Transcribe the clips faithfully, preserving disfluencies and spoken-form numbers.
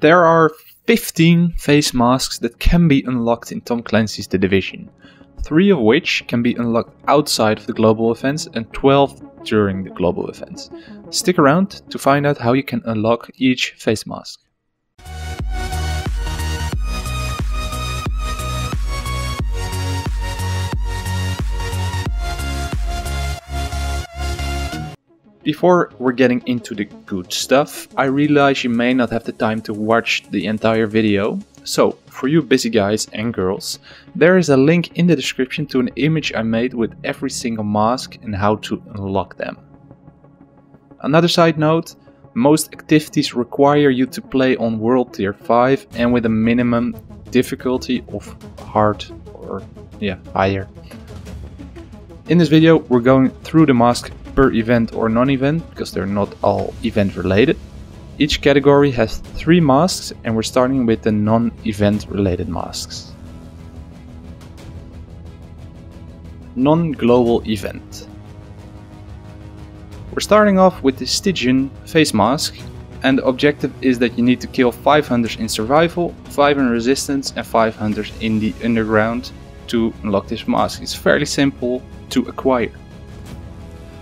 There are fifteen face masks that can be unlocked in Tom Clancy's The Division, three of which can be unlocked outside of the global events and twelve during the global events. Stick around to find out how you can unlock each face mask. Before we're getting into the good stuff, I realize you may not have the time to watch the entire video. So, for you busy guys and girls, there is a link in the description to an image I made with every single mask and how to unlock them. Another side note, most activities require you to play on World Tier five and with a minimum difficulty of hard or yeah, higher. In this video we're going through the mask per event or non-event, because they're not all event related. Each category has three masks and we're starting with the non-event related masks. Non-global event. We're starting off with the Stygian face mask and the objective is that you need to kill five hundred in survival, five in resistance and five hundred in the underground to unlock this mask. It's fairly simple to acquire.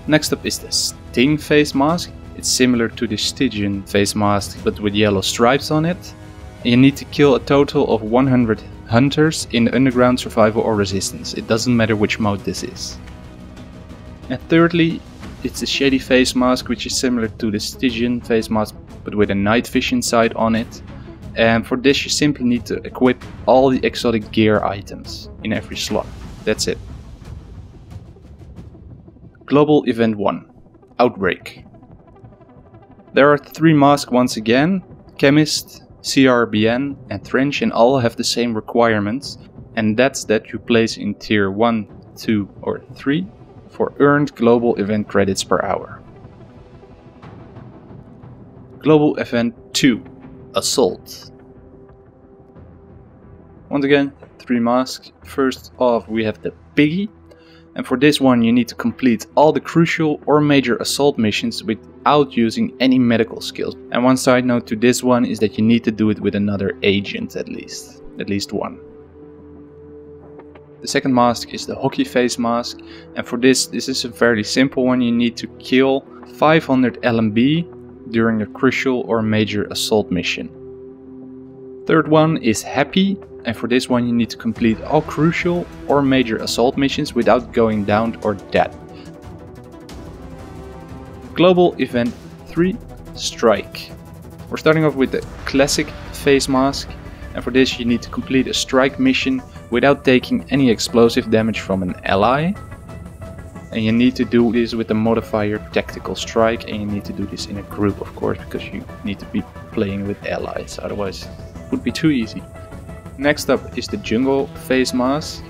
Next up is the Sting face mask. It's similar to the Stygian face mask but with yellow stripes on it. You need to kill a total of one hundred hunters in the underground, survival or resistance. It doesn't matter which mode this is. And thirdly, it's the Shady face mask, which is similar to the Stygian face mask but with a night vision sight on it. And for this you simply need to equip all the exotic gear items in every slot. That's it. Global Event one, Outbreak. There are three masks once again, Chemist, C R B N and Trench, and all have the same requirements, and that's that you place in Tier one, two or three for earned Global Event credits per hour. Global Event two, Assault. Once again, three masks. First off we have the Piggy. And for this one you need to complete all the crucial or major assault missions without using any medical skills. And one side note to this one is that you need to do it with another agent at least. At least one. The second mask is the Hockey Face Mask. And for this, this is a fairly simple one. You need to kill five hundred L M B during a crucial or major assault mission. Third one is Happy. And for this one you need to complete all crucial or major assault missions without going down or dead. Global Event three, Strike. We're starting off with the Classic Face Mask, and for this you need to complete a strike mission without taking any explosive damage from an ally. And you need to do this with the modifier Tactical Strike, and you need to do this in a group of course, because you need to be playing with allies, otherwise it would be too easy. Next up is the Jungle Face Mask.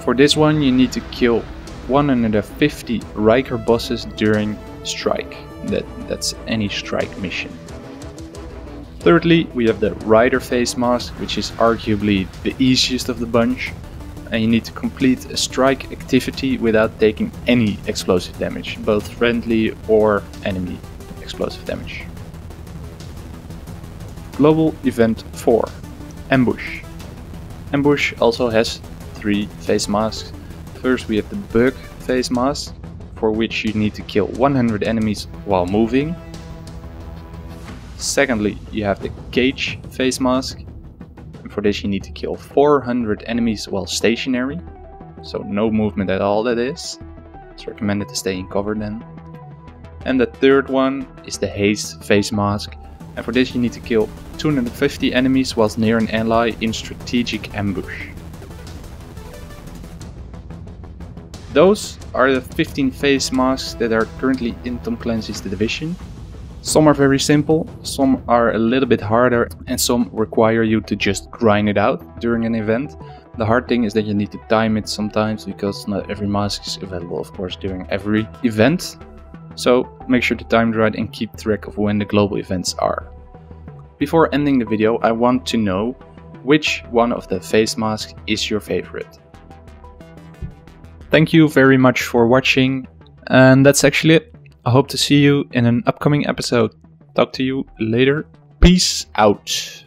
For this one you need to kill one hundred fifty Rider bosses during strike. That, that's any strike mission. Thirdly we have the Rider Face Mask, which is arguably the easiest of the bunch. And you need to complete a strike activity without taking any explosive damage, both friendly or enemy explosive damage. Global Event four, Ambush. Ambush also has three face masks. First we have the Bug Face Mask, for which you need to kill one hundred enemies while moving. Secondly you have the Cage Face Mask, and for this you need to kill four hundred enemies while stationary. So no movement at all, that is. It's recommended to stay in cover then. And the third one is the Haze Face Mask, and for this you need to kill two hundred fifty enemies whilst near an ally in strategic ambush. Those are the fifteen face masks that are currently in Tom Clancy's The Division. Some are very simple, some are a little bit harder, and some require you to just grind it out during an event. The hard thing is that you need to time it sometimes, because not every mask is available of course during every event. So make sure to time it right and keep track of when the global events are. Before ending the video, I want to know which one of the face masks is your favorite. Thank you very much for watching, and that's actually it. I hope to see you in an upcoming episode. Talk to you later. Peace out.